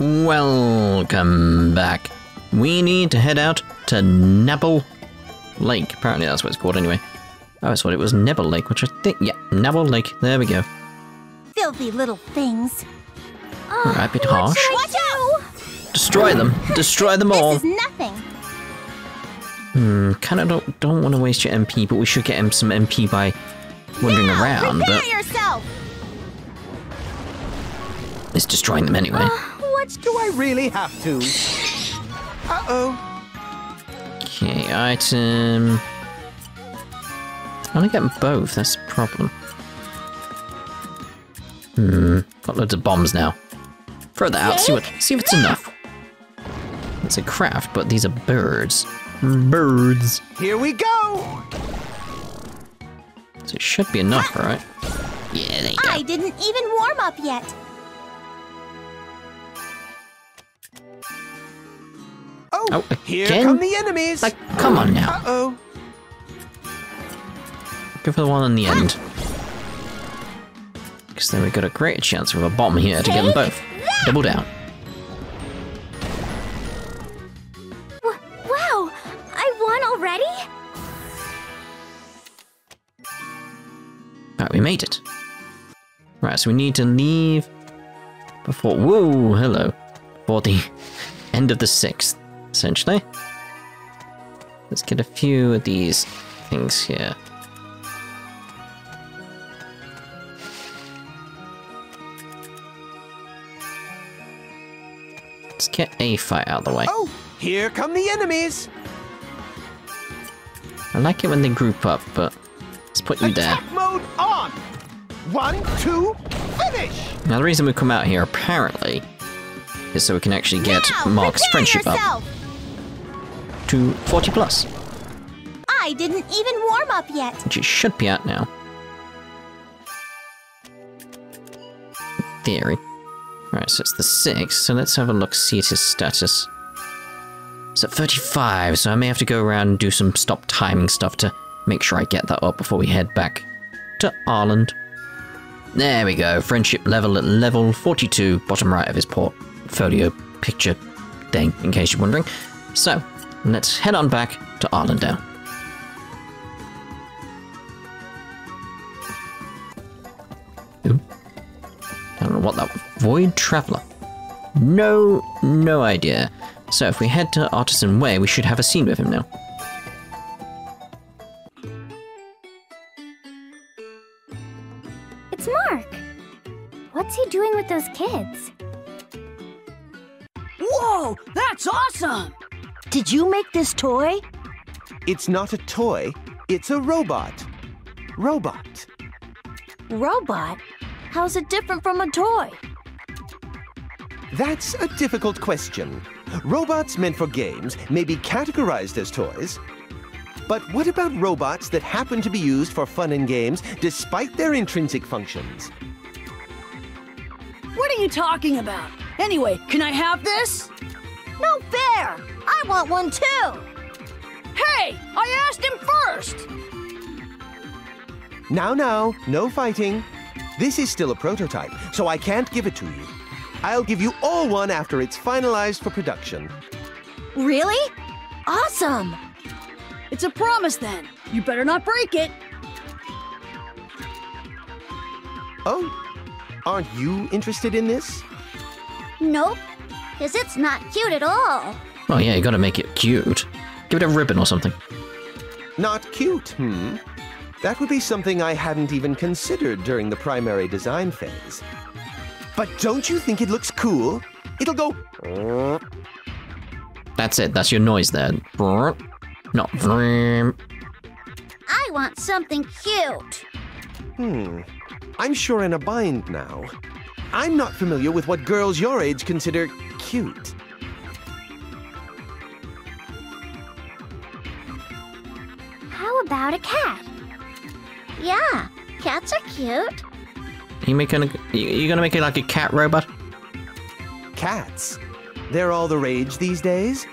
Welcome back. We need to head out to Nabble Lake. Apparently that's what it's called anyway. I always thought it was Nabble Lake, which I think... Yeah, Nabble Lake. There we go. Filthy little things. Oh, a bit harsh. Watch out! Destroy them. Destroy them all. This is nothing. Kind of don't want to waste your MP, but we should get him some MP by wandering around. Prepare yourself! It's destroying them anyway. Do I really have to? Uh-oh. Okay, item... I want to get both, that's the problem. Got loads of bombs now. Throw that out, see if it's enough. It's a craft, but these are birds. Birds. Here we go! So it should be enough, right? Yeah, there you go. I didn't even warm up yet. Oh, again? Here come the enemies! Like, come on now. Uh-oh. Go for the one on the end. Because then we've got a greater chance with a bomb here to get them both. Double down. Wow! I won already? Right, we made it. Right, so we need to leave before... Whoa, hello. Before the end of the 6th. Essentially. Let's get a few of these things here. Let's get a fire out of the way. Oh, here come the enemies! I like it when they group up, but let's put you there. Attack mode on! 1, 2, finish! Now the reason we come out here, apparently, is so we can actually get Mark's friendship up. To 40 plus. I didn't even warm up yet. Which it should be at now. In theory. Alright, so it's the 6th, so let's have a look, see his status. It's at 35, so I may have to go around and do some stop timing stuff to make sure I get that up before we head back to Ireland. There we go, friendship level at level 42, bottom right of his portfolio picture thing, in case you're wondering. So, let's head on back to Arlandale. Ooh. I don't know what that was. Void Traveller. No idea. So if we head to Artisan Way, we should have a scene with him now. It's Mark. What's he doing with those kids? Whoa! That's awesome! Did you make this toy? It's not a toy, it's a robot. Robot. Robot? How's it different from a toy? That's a difficult question. Robots meant for games may be categorized as toys. But what about robots that happen to be used for fun in games despite their intrinsic functions? What are you talking about? Anyway, can I have this? No fair! I want one too! Hey! I asked him first! Now, no fighting. This is still a prototype, so I can't give it to you. I'll give you all one after it's finalized for production. Really? Awesome! It's a promise then. You better not break it. Oh, aren't you interested in this? Nope, because it's not cute at all. Oh yeah, you gotta make it cute. Give it a ribbon or something. Not cute, That would be something I hadn't even considered during the primary design phase. But don't you think it looks cool? It'll go... That's it, that's your noise there. Not... I want something cute. I'm sure in a bind now. I'm not familiar with what girls your age consider cute. How about a cat? Yeah, cats are cute. You gonna make it like a cat robot? Cats? They're all the rage these days.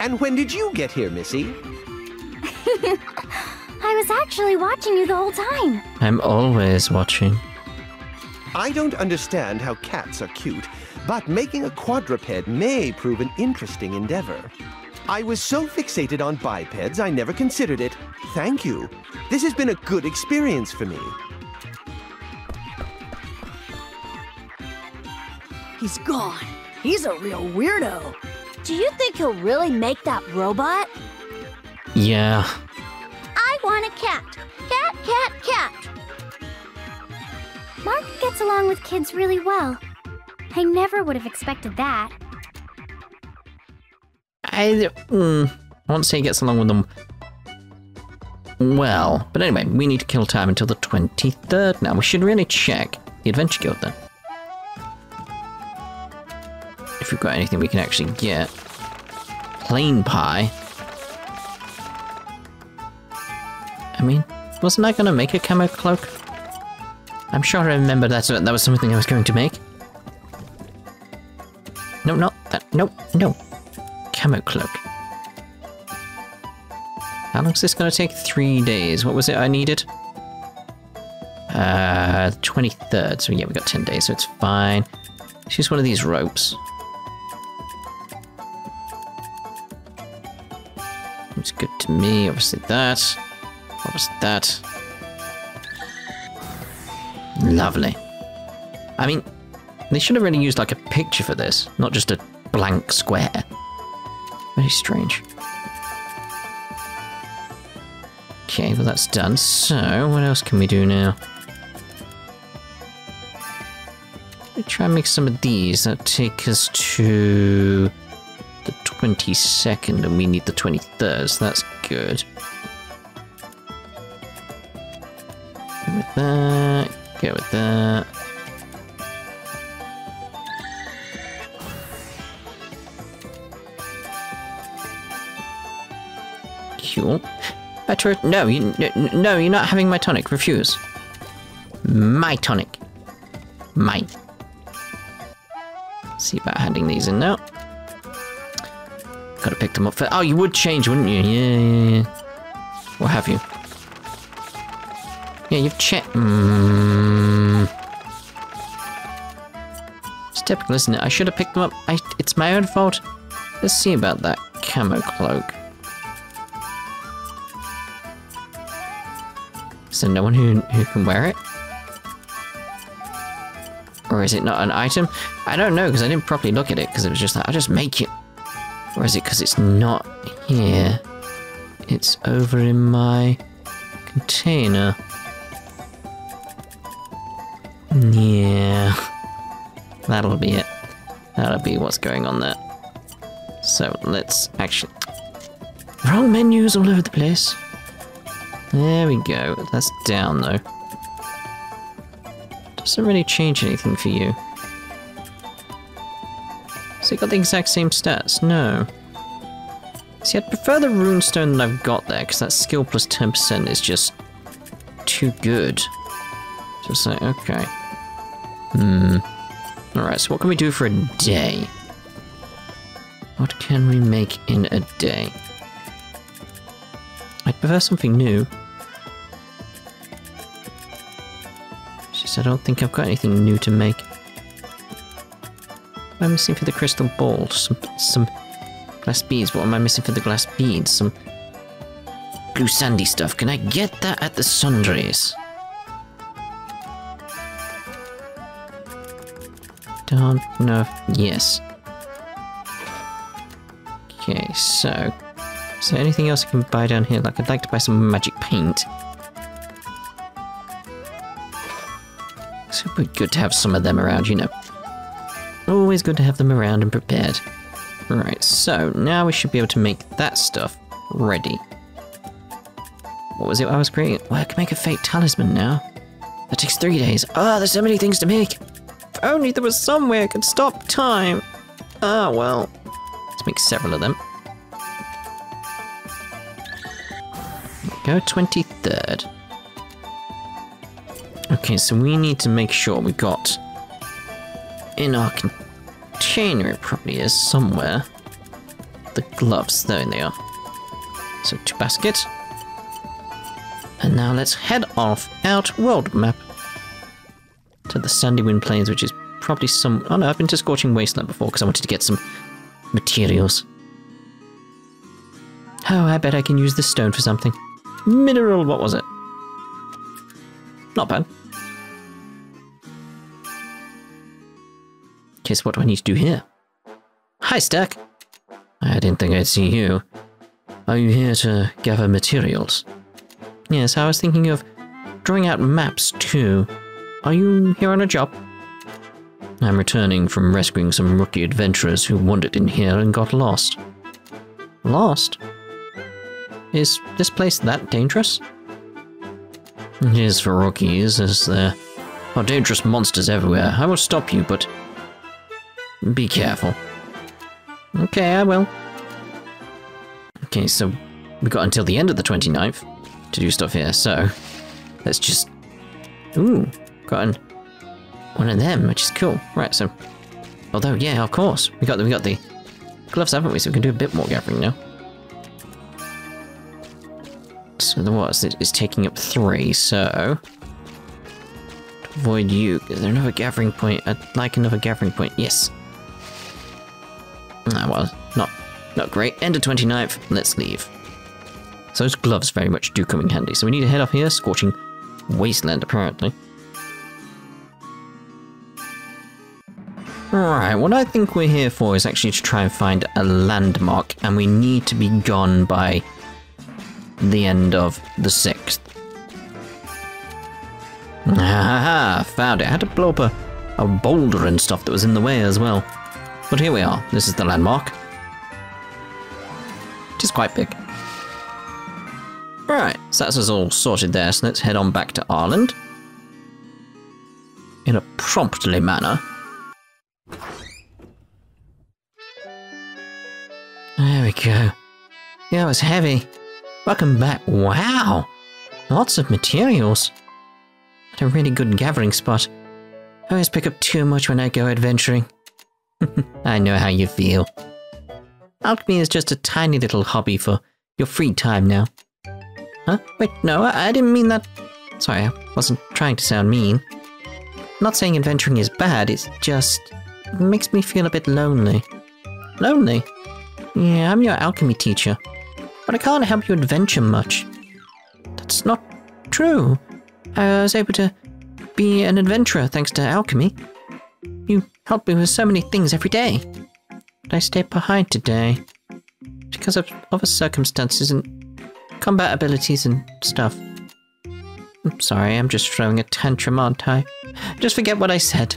And when did you get here, Missy? I was actually watching you the whole time. I'm always watching. I don't understand how cats are cute, but making a quadruped may prove an interesting endeavor. I was so fixated on bipeds, I never considered it. Thank you. This has been a good experience for me. He's gone. He's a real weirdo. Do you think he'll really make that robot? Yeah. I want a cat. Cat, cat, cat. Mark gets along with kids really well. I never would have expected that. I won't say he gets along with them well. But anyway, we need to kill time until the 23rd now. We should really check the Adventure Guild then. If we've got anything we can actually get. Plain pie. I mean, wasn't I gonna make a camo cloak? I'm sure I remember that was something I was going to make. No, not that. No, no. Camo cloak. How long is this gonna take? 3 days. What was it I needed? 23rd. So yeah, we got 10 days, so it's fine. Let's use one of these ropes. It's good to me, obviously that. What was that? Lovely. I mean, they should have really used like a picture for this, not just a blank square. Very strange. Okay, well that's done. So, what else can we do now? Let me try and make some of these. That'll take us to the 22nd, and we need the 23rd, so that's good. Go with that, go with that. Cool. No, you're not having my tonic. Refuse. My tonic. Mine. See about handing these in now. Gotta pick them up first. Oh, you would change, wouldn't you? Yeah. Or have you? Yeah, you've checked. It's typical, isn't it? I should have picked them up. It's my own fault. Let's see about that camo cloak. Is there no one who can wear it? Or is it not an item? I don't know, because I didn't properly look at it, because it was just like, I'll just make it. Or is it because it's not here? It's over in my container. Yeah. That'll be it. That'll be what's going on there. So let's actually... Wrong menus all over the place. There we go. That's down though. Doesn't really change anything for you. Has it got the exact same stats? No. See, I'd prefer the runestone that I've got there, because that skill plus 10% is just too good. Just like, okay. Alright, so what can we do for a day? What can we make in a day? I'd prefer something new. I don't think I've got anything new to make. What am I missing for the crystal ball? Some glass beads. What am I missing for the glass beads? Some blue sandy stuff. Can I get that at the sundries? Don't know. Yes. Okay, so... Is there anything else I can buy down here? Like, I'd like to buy some magic paint. It'd be good to have some of them around, you know. Always good to have them around and prepared. Right, so now we should be able to make that stuff ready. What was it I was creating? Well, I can make a fake talisman now. That takes 3 days. Oh, there's so many things to make. only there was some way I could stop time. Ah, well. Let's make several of them. Go 23rd. Okay, so we need to make sure we got in our container, it probably is somewhere. The gloves, there they are. So 2 baskets. And now let's head off out world map to the Sandy Wind Plains, which is probably some... Oh no, I've been to Scorching Wasteland before because I wanted to get some materials. Oh, I bet I can use this stone for something. Mineral, what was it? Not bad. Okay, so what do I need to do here? Hi, Sterk! I didn't think I'd see you. Are you here to gather materials? Yes, I was thinking of drawing out maps too. Are you here on a job? I'm returning from rescuing some rookie adventurers who wandered in here and got lost. Lost? Is this place that dangerous? It is for rookies, as there are dangerous monsters everywhere. I will stop you, but be careful. Okay, I will. Okay, so we got until the end of the 29th to do stuff here, so let's just... Ooh, got one of them, which is cool. Right, so... Although, yeah, of course. We got the gloves, haven't we? So we can do a bit more gathering now. So the what is taking up 3, so... To avoid you. Is there another gathering point? I'd like another gathering point. Yes. Ah, well, not great. End of 29th. Let's leave. So those gloves very much do come in handy. So we need to head off here. Scorching Wasteland, apparently. Right, what I think we're here for is actually to try and find a landmark, and we need to be gone by the end of the 6th. Ha ha, found it. I had to blow up a boulder and stuff that was in the way as well. But here we are. This is the landmark. Which is quite big. Right, so that's us all sorted there, so let's head on back to Ireland. In a promptly manner. There we go. Yeah, it was heavy. Welcome back. Wow! Lots of materials. What a really good gathering spot. I always pick up too much when I go adventuring. I know how you feel. Alchemy is just a tiny little hobby for your free time now. Huh? Wait, no, I didn't mean that. Sorry, I wasn't trying to sound mean. Not saying adventuring is bad, it's just... It makes me feel a bit lonely. Lonely? Yeah, I'm your alchemy teacher. But I can't help you adventure much. That's not true. I was able to be an adventurer thanks to alchemy. You helped me with so many things every day. But I stayed behind today. Because of other circumstances and... combat abilities and stuff. I'm sorry, I'm just throwing a tantrum, aren't I? Just forget what I said.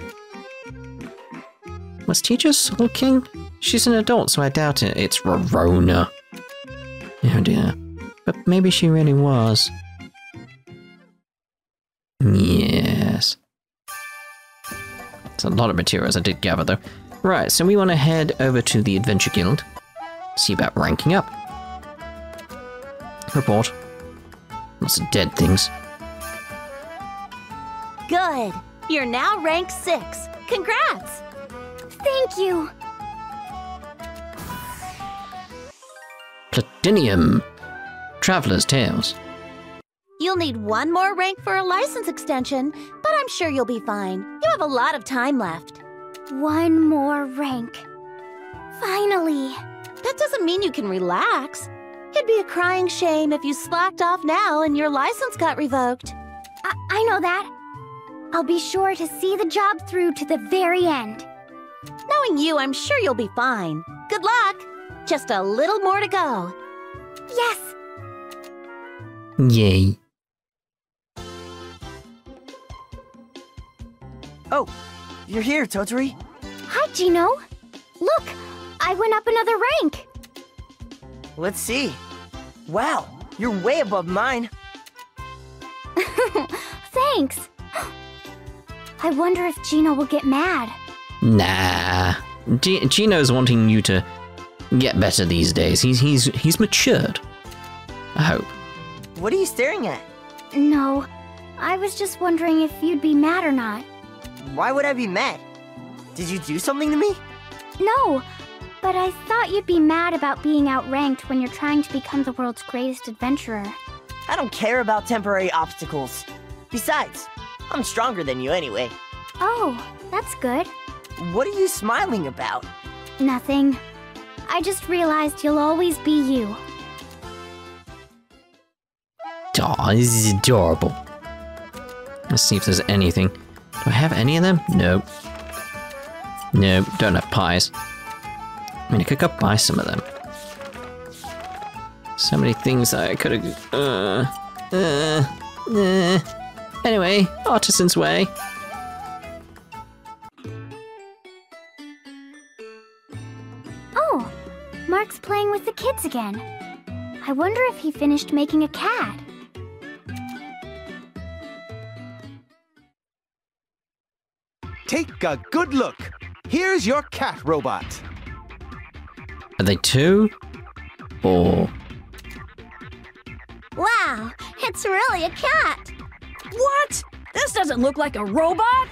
Was teacher sulking? She's an adult, so I doubt it. It's Rorona. Oh dear. But maybe she really was. Yes. It's a lot of materials I did gather, though. Right, so we want to head over to the Adventure Guild. See about ranking up. Report. Lots of dead things. Good. You're now ranked 6. Congrats! Thank you. Platinum. Traveler's Tales. You'll need 1 more rank for a license extension, but I'm sure you'll be fine. You have a lot of time left. 1 more rank. Finally. That doesn't mean you can relax. It'd be a crying shame if you slacked off now and your license got revoked. I know that. I'll be sure to see the job through to the very end. Knowing you, I'm sure you'll be fine. Good luck. Just a little more to go. Yes. Yay. Oh, you're here, Totori. Hi, Gino. Look, I went up another rank. Let's see. Wow, you're way above mine. Thanks. I wonder if Gino will get mad. Nah. Gino's wanting you to get better these days. He's matured. I hope. What are you staring at? No. I was just wondering if you'd be mad or not. Why would I be mad? Did you do something to me? No, but I thought you'd be mad about being outranked when you're trying to become the world's greatest adventurer. I don't care about temporary obstacles. Besides, I'm stronger than you anyway. Oh, that's good. What are you smiling about? Nothing. I just realized you'll always be you. Aw, this is adorable. Let's see if there's anything. Do I have any of them? Nope. Nope, don't have pies. I mean, I could go buy some of them. So many things that I could have... Anyway, Artisan's Way. Oh, Mark's playing with the kids again. I wonder if he finished making a cat. Take a good look. Here's your cat robot. Are they two? Or... Wow, it's really a cat. What? This doesn't look like a robot.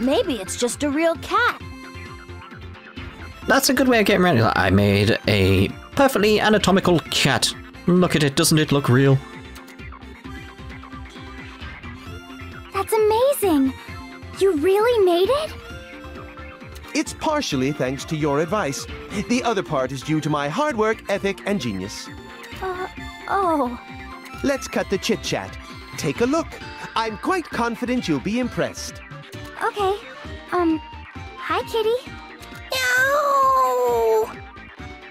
Maybe it's just a real cat. That's a good way of getting around it. I made a perfectly anatomical cat. Look at it, doesn't it look real? That's amazing! You really made it? It's partially thanks to your advice. The other part is due to my hard work, ethic, and genius. Let's cut the chit-chat. Take a look. I'm quite confident you'll be impressed. Okay. Hi, kitty. Meow!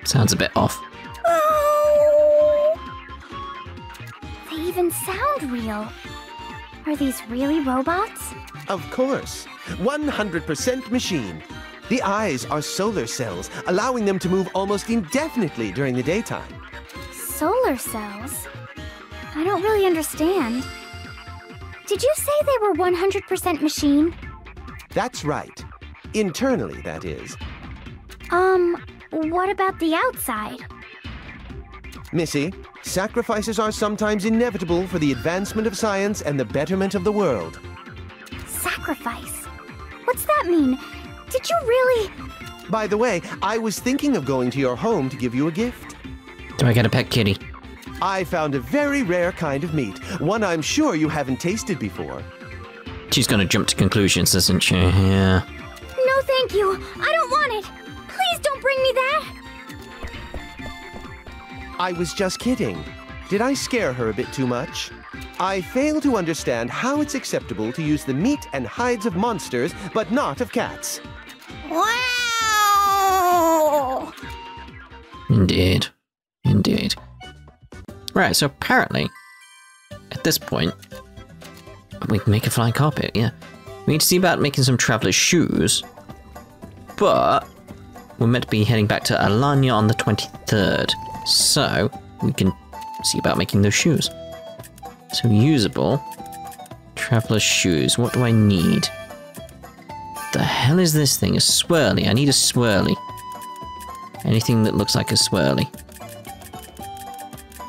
Sounds a bit off. They even sound real. Are these really robots? Of course. 100% machine. The eyes are solar cells, allowing them to move almost indefinitely during the daytime. Solar cells? I don't really understand. Did you say they were 100% machine? That's right. Internally, that is. What about the outside? Missy, sacrifices are sometimes inevitable for the advancement of science and the betterment of the world. Sacrifice? What's that mean? Did you really... By the way, I was thinking of going to your home to give you a gift. Do I get a pet kitty? I found a very rare kind of meat, one I'm sure you haven't tasted before. She's gonna jump to conclusions, isn't she? Yeah. No, thank you. I don't want it. Please don't bring me that. I was just kidding. Did I scare her a bit too much? I fail to understand how it's acceptable to use the meat and hides of monsters, but not of cats. Wow! Indeed. Indeed. Right, so apparently, at this point, we can make a flying carpet, yeah. We need to see about making some traveler's shoes, but we're meant to be heading back to Alanya on the 23rd. So, we can see about making those shoes. So, usable. Traveler's shoes. What do I need? The hell is this thing? A swirly. I need a swirly. Anything that looks like a swirly.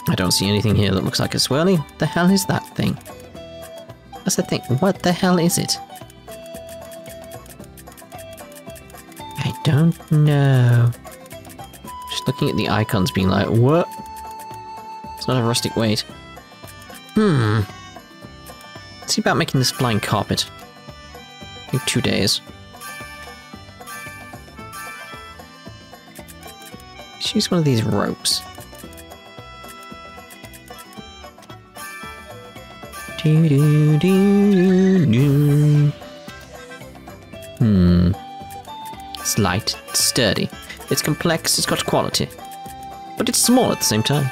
I don't see anything here that looks like a swirly. What the hell is that thing? That's the thing. What the hell is it? I don't know. Looking at the icons being like, what? It's not a rustic weight. Let's see about making this flying carpet. I think 2 days. Let's use one of these ropes. It's light, it's sturdy. It's complex, it's got quality. But it's small at the same time.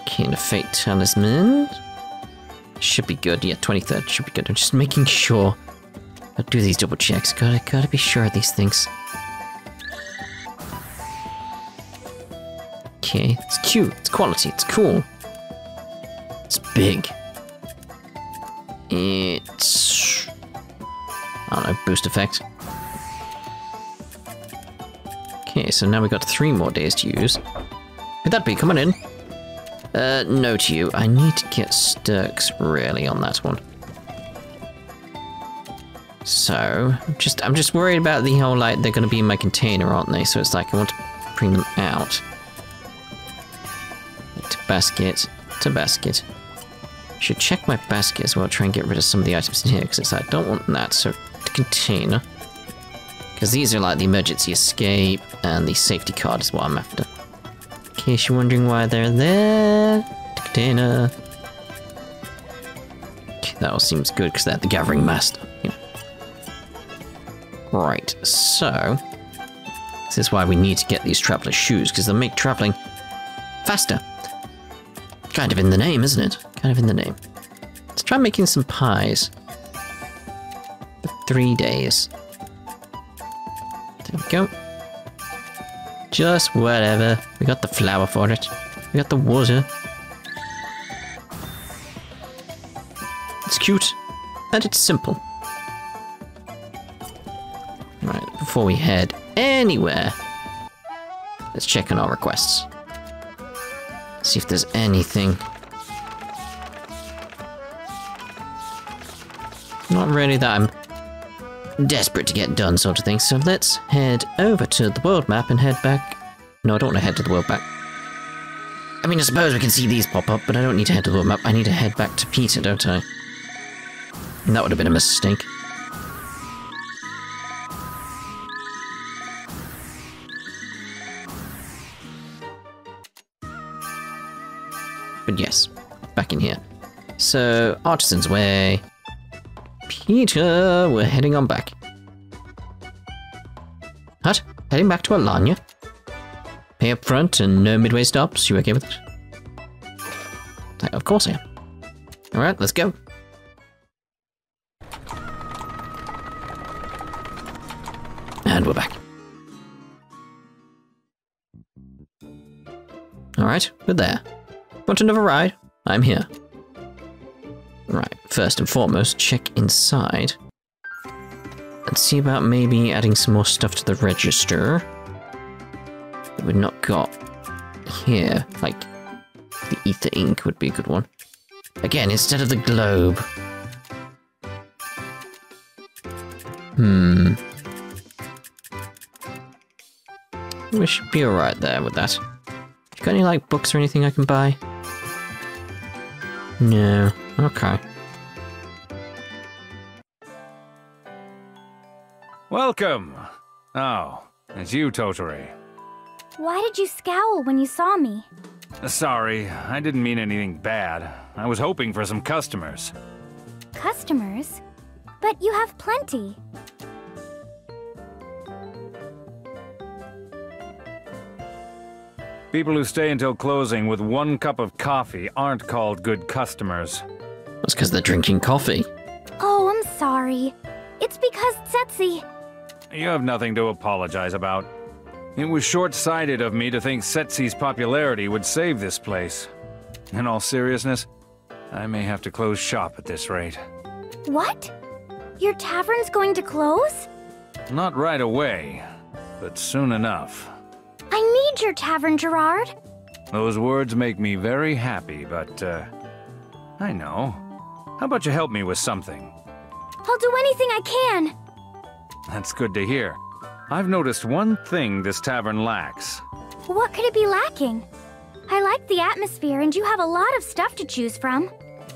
Okay, and a fate talisman. Should be good, yeah, 23rd should be good. I'm just making sure. I'll do these double checks, gotta be sure of these things. Okay, it's cute, it's quality, it's cool. It's big. It's I don't know, boost effect. Okay, so now we've got 3 more days to use. Could that be coming in? No to you. I need to get Sterks really on that one. So, I'm just worried about the whole, like, they're going to be in my container, aren't they? So it's like I want to bring them out. To basket, to basket. Should check my basket as well, try and get rid of some of the items in here, because it's like, I don't want that, so to container. Because these are like the emergency escape, and the safety card is what I'm after. In case you're wondering why they're there, to container. Okay, that all seems good, because they're the Gathering Master. You know. Right, so this is why we need to get these traveler shoes, because they'll make traveling faster. Kind of in the name, isn't it? Kind of in the name. Let's try making some pies for 3 days. There we go. Just whatever. We got the flour for it. We got the water. It's cute and it's simple. Before we head anywhere, let's check on our requests. See if there's anything. Not really that I'm desperate to get done sort of thing, so let's head over to the world map and head back. No, I don't want to head to the world map. I mean, I suppose we can see these pop up, but I don't need to head to the world map. I need to head back to Peter, don't I? And that would have been a mistake. But yes, back in here. So, Artisan's Way. Peter, we're heading on back. What? Heading back to Alanya? Pay up front and no midway stops, you okay with it? Of course I am. Alright, let's go. And we're back. Alright, we're there. Want another ride? I'm here. Right, first and foremost, check inside. And see about maybe adding some more stuff to the register. That we've not got here. Like, the ether ink would be a good one. Again, instead of the globe. Hmm. We should be alright there with that. You got any, like, books or anything I can buy? No. Okay. Welcome! Oh, it's you, Totori. Why did you scowl when you saw me? Sorry, I didn't mean anything bad. I was hoping for some customers. Customers? But you have plenty. People who stay until closing with one cup of coffee aren't called good customers. That's because they're drinking coffee. Oh, I'm sorry. It's because Tsetsi... You have nothing to apologize about. It was short-sighted of me to think Tsetsi's popularity would save this place. In all seriousness, I may have to close shop at this rate. What? Your tavern's going to close? Not right away, but soon enough. I need your tavern, Gerard. Those words make me very happy, but, I know. How about you help me with something? I'll do anything I can. That's good to hear. I've noticed one thing this tavern lacks. What could it be lacking? I like the atmosphere, and you have a lot of stuff to choose from.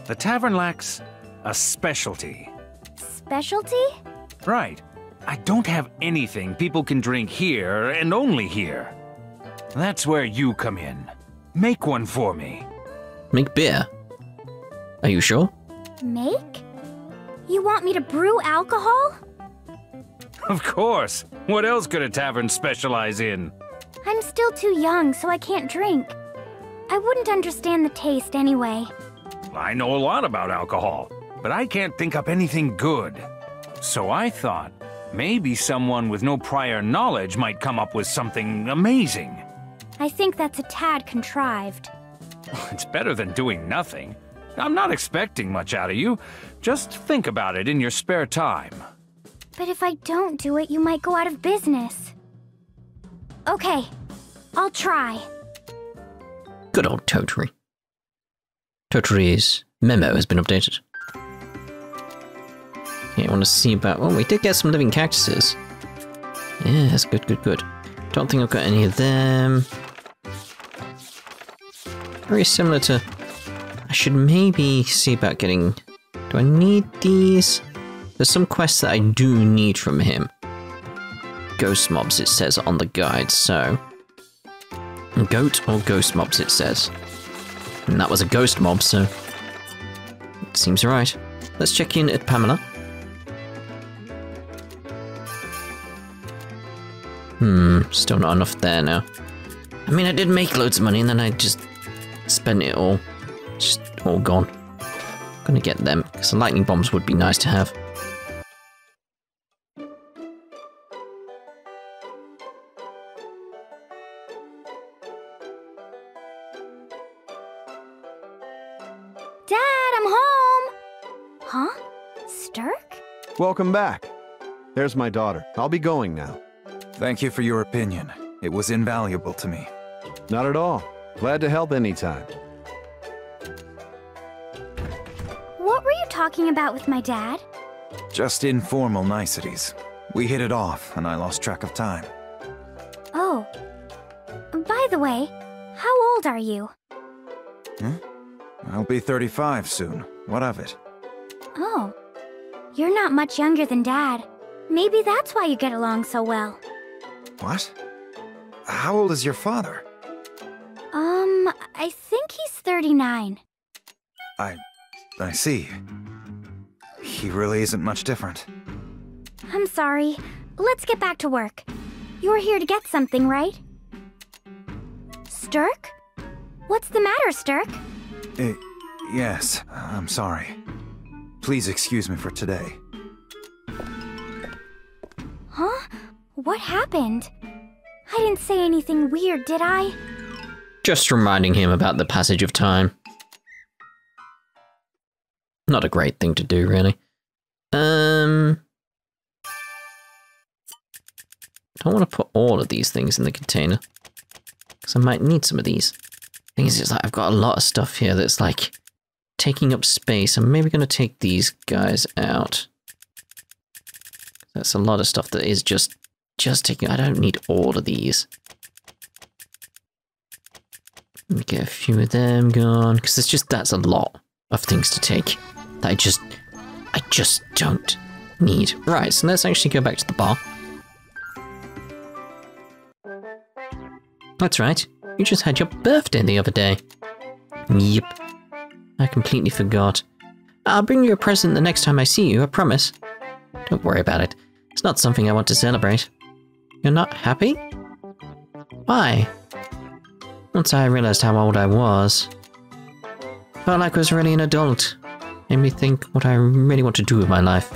The tavern lacks a specialty. Specialty? Right. I don't have anything people can drink here, and only here. That's where you come in. Make one for me. Make beer? Are you sure? Make? You want me to brew alcohol? Of course. What else could a tavern specialize in? I'm still too young, so I can't drink. I wouldn't understand the taste anyway. I know a lot about alcohol, but I can't think up anything good. So I thought maybe someone with no prior knowledge might come up with something amazing. I think that's a tad contrived. It's better than doing nothing. I'm not expecting much out of you. Just think about it in your spare time. But if I don't do it, you might go out of business. Okay, I'll try. Good old Totori. Totori's memo has been updated. Okay, I want to see about... Oh, we did get some living cactuses. Yeah, that's good, good, good. Don't think I've got any of them. Very similar to... I should maybe see about getting... Do I need these? There's some quests that I do need from him. Ghost mobs, it says on the guide, so... Goat or ghost mobs, it says. And that was a ghost mob, so... It seems right. Let's check in at Pamela. Still not enough there now. I mean, I did make loads of money and then I just spent it all. Just all gone. I'm gonna get them, because the lightning bombs would be nice to have. Dad, I'm home! Huh? Sterk? Welcome back. There's my daughter. I'll be going now. Thank you for your opinion. It was invaluable to me. Not at all. Glad to help anytime. What were you talking about with my dad? Just informal niceties. We hit it off, and I lost track of time. Oh. By the way, how old are you? Hmm? I'll be 35 soon. What of it? Oh. You're not much younger than Dad. Maybe that's why you get along so well. What? How old is your father? I think he's 39. I see. He really isn't much different. I'm sorry. Let's get back to work. You're here to get something, right? Sterk? What's the matter, Sterk? Yes, I'm sorry. Please excuse me for today. Huh? What happened? I didn't say anything weird, did I? Just reminding him about the passage of time. Not a great thing to do, really. Don't want to put all of these things in the container, because I might need some of these. Thing is, it's like I've got a lot of stuff here that's like taking up space. I'm maybe going to take these guys out. That's a lot of stuff that is just taking... I don't need all of these. Let me get a few of them gone. Because it's just... That's a lot of things to take. That I just don't need. Right, so let's actually go back to the bar. That's right. You just had your birthday the other day. Yep. I completely forgot. I'll bring you a present the next time I see you, I promise. Don't worry about it. It's not something I want to celebrate. You're not happy? Why? Once I realized how old I was, felt like I was really an adult. Made me think what I really want to do with my life.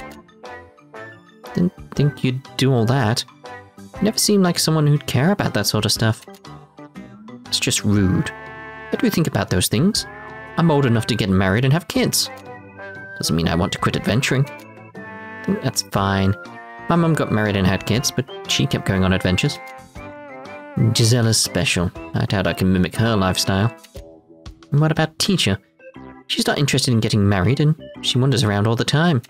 Didn't think you'd do all that. You never seemed like someone who'd care about that sort of stuff. It's just rude. I do think about those things. I'm old enough to get married and have kids. Doesn't mean I want to quit adventuring. That's fine. My mum got married and had kids, but she kept going on adventures. Giselle is special. I doubt I can mimic her lifestyle. And what about teacher? She's not interested in getting married, and she wanders around all the time.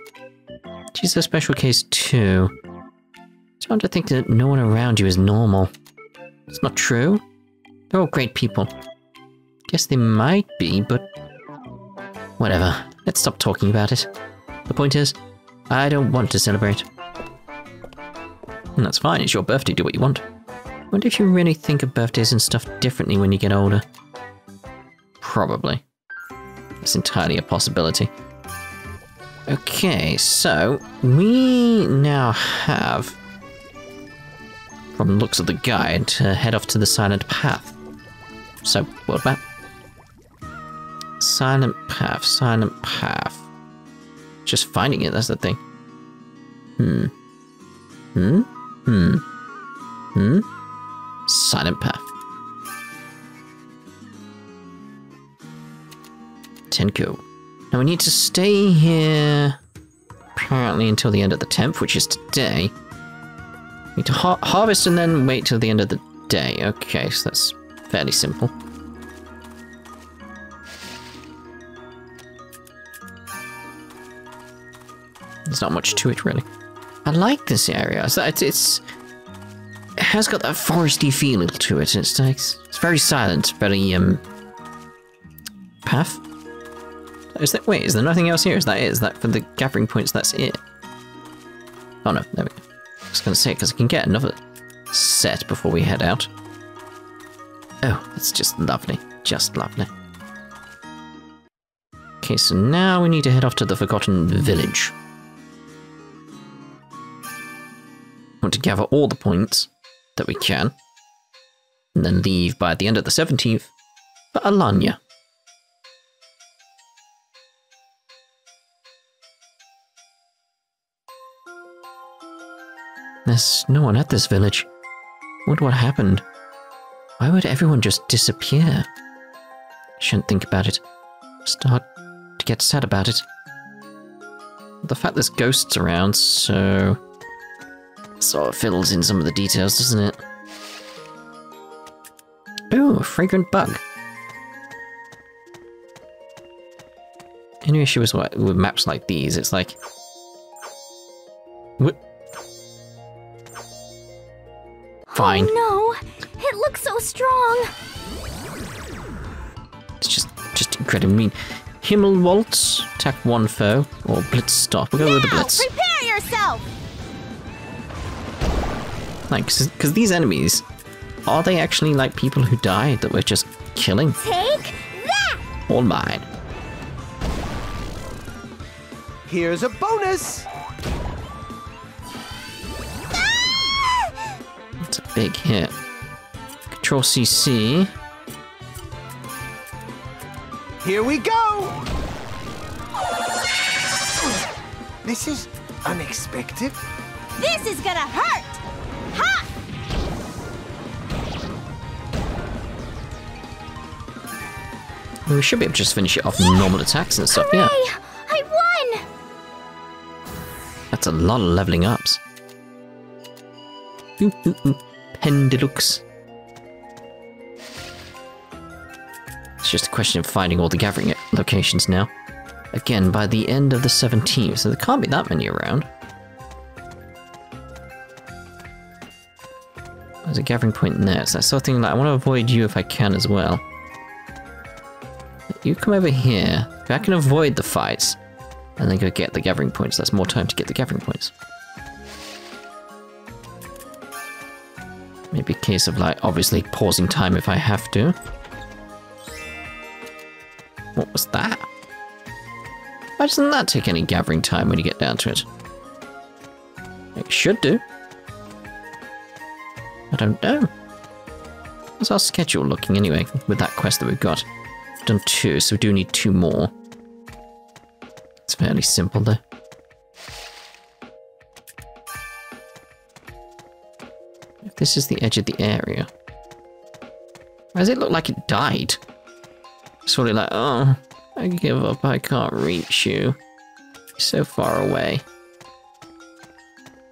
She's a special case too. It's hard to think that no one around you is normal. It's not true. They're all great people. Guess they might be, but... Whatever. Let's stop talking about it. The point is... I don't want to celebrate. And that's fine, it's your birthday, do what you want. I wonder if you really think of birthdays and stuff differently when you get older. Probably. That's entirely a possibility. Okay, so we now have, from the looks of the guide, to head off to the Silent Path. So, world map. Silent Path, Silent Path. Just finding it, that's the thing. Silent Path. Tenku. Now we need to stay here... apparently until the end of the 10th, which is today. We need to harvest and then wait till the end of the day. Okay, so that's fairly simple. There's not much to it, really. I like this area. It has got that foresty feel to it. It's very silent, very path. Wait, is there nothing else here? Is that for the gathering points? That's it. Oh no, there we go. I was gonna say because I can get another set before we head out. Oh, that's just lovely, just lovely. Okay, so now we need to head off to the Forgotten Village. Want to gather all the points that we can, and then leave by the end of the 17th for Alanya. There's no one at this village. Wonder what happened. Why would everyone just disappear? Shouldn't think about it. Start to get sad about it. The fact there's ghosts around, so... sort of fiddles in some of the details, doesn't it? Ooh, a fragrant bug. Any issue is what with maps like these, it's like... what? Fine. Oh no! It looks so strong! It's just incredibly mean. Himmel Waltz, attack one foe, or Blitz stop. We'll go with the Blitz. Prepare yourself! Like, because these enemies, are they actually like people who died that we're just killing? Take that! All mine. Here's a bonus! That's a big hit. Control CC. Here we go! This is unexpected. This is gonna hurt! We should be able to just finish it off with normal attacks and stuff. Hooray! Yeah. I won! That's a lot of leveling ups. Ooh, ooh, ooh. Pendelux. It's just a question of finding all the gathering locations now. Again, by the end of the 17th, so there can't be that many around. There's a gathering point in there, so that's something that I want to avoid you if I can as well. You come over here, I can avoid the fights, and then go get the gathering points. That's more time to get the gathering points. Maybe a case of, like, obviously pausing time if I have to. What was that? Why doesn't that take any gathering time when you get down to it? It should do. I don't know. How's our schedule looking anyway, with that quest that we've got? Done two, so we do need two more. It's fairly simple though. If this is the edge of the area. Why does it look like it died? Sort of like, oh, I give up, I can't reach you. You're so far away.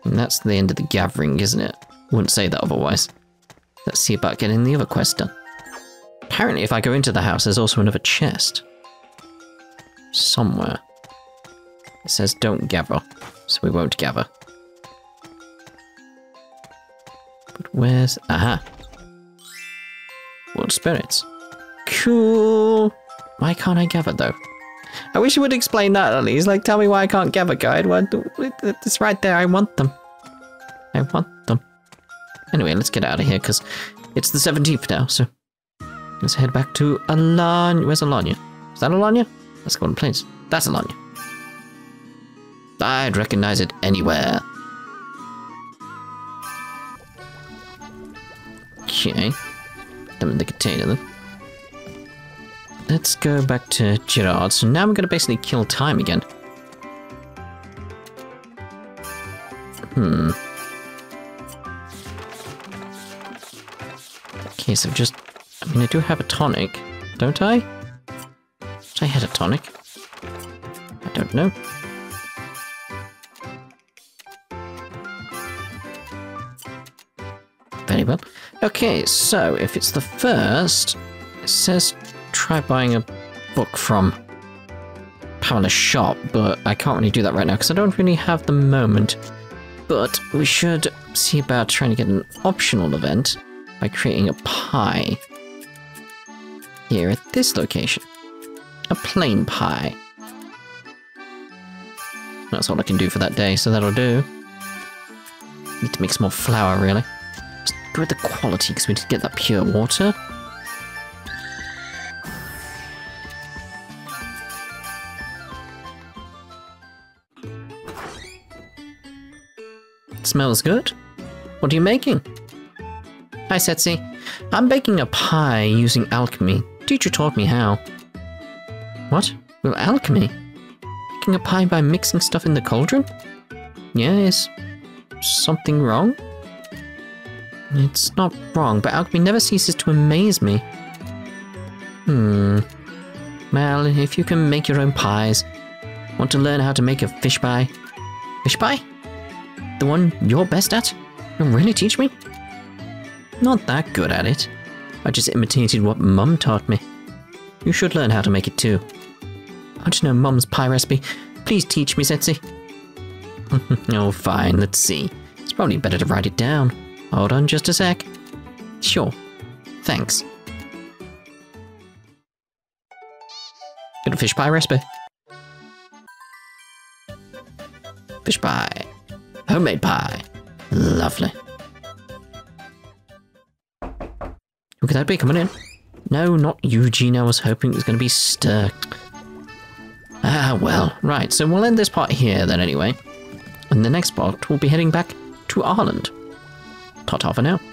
And that's the end of the gathering, isn't it? Wouldn't say that otherwise. Let's see about getting the other quest done. Apparently, if I go into the house, there's also another chest. Somewhere. It says don't gather, so we won't gather. But where's... aha! World Spirits. Cool! Why can't I gather, though? I wish you would explain that, at least. Like, tell me why I can't gather, guide. It's right there, I want them. I want them. Anyway, let's get out of here, because it's the 17th now, so... let's head back to Alanya. Where's Alanya? Is that Alanya? Let's go on the plains. That's Alanya. I'd recognize it anywhere. Okay. I'm in the container then. Let's go back to Gerard. So now we're going to basically kill time again. Hmm. Okay, so just... I mean, I do have a tonic, don't I? Did I had a tonic? I don't know. neighbour. Okay, so if it's the first, it says try buying a book from Pamela's shop, but I can't really do that right now because I don't really have the moment. But we should see about trying to get an optional event by creating a pie here at this location. A plain pie. That's all I can do for that day, so that'll do. Need to make some more flour, really. Just go with the quality, because we need to get that pure water. It smells good. What are you making? Hi, Tsetsi. I'm baking a pie using alchemy. Teacher taught me how. What? Well, alchemy? Making a pie by mixing stuff in the cauldron? Yes. Something wrong? It's not wrong, but alchemy never ceases to amaze me. Well, if you can make your own pies. Want to learn how to make a fish pie? Fish pie? The one you're best at? You'll really teach me? Not that good at it. I just imitated what Mum taught me. You should learn how to make it too. I don't know Mum's pie recipe. Please teach me, Tsetsi. Oh, fine, let's see. It's probably better to write it down. Hold on just a sec. Sure. Thanks. Got a fish pie recipe. Fish pie. Homemade pie. Lovely. Who could that be? Come on in. No, not you, Gino. I was hoping it was going to be Sterk. Ah, well. Right, so we'll end this part here then anyway. In the next part, we'll be heading back to Ireland. Ta-ta for now.